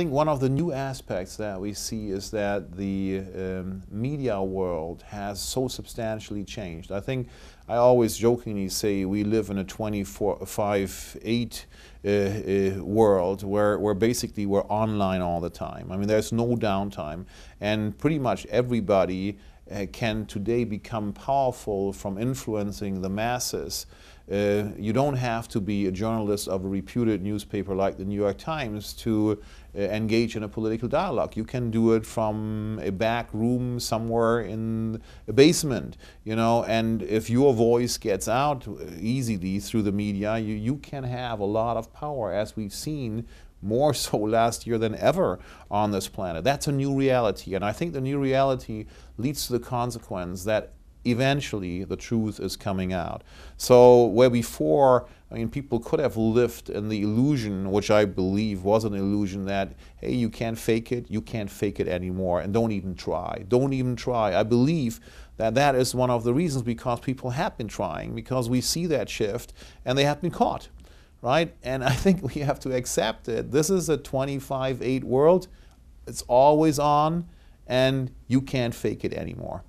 think one of the new aspects that we see is that the media world has so substantially changed. I think I always jokingly say we live in a 24/5/8 world where basically we're online all the time. I mean, there's no downtime, and pretty much everybody can today become powerful from influencing the masses. You don't have to be a journalist of a reputed newspaper like the New York Times to engage in a political dialogue. You can do it from a back room somewhere in a basement, you know, and if your voice gets out easily through the media, you can have a lot of power, as we've seen more so last year than ever on this planet. That's a new reality, and I think the new reality leads to the consequence that eventually the truth is coming out. So where before, I mean, people could have lived in the illusion, which I believe was an illusion, that, hey, you can't fake it anymore, and don't even try, don't even try. I believe that that is one of the reasons, because people have been trying, because we see that shift, and they have been caught. Right? And I think we have to accept it. This is a 24/7 world. It's always on, and you can't fake it anymore.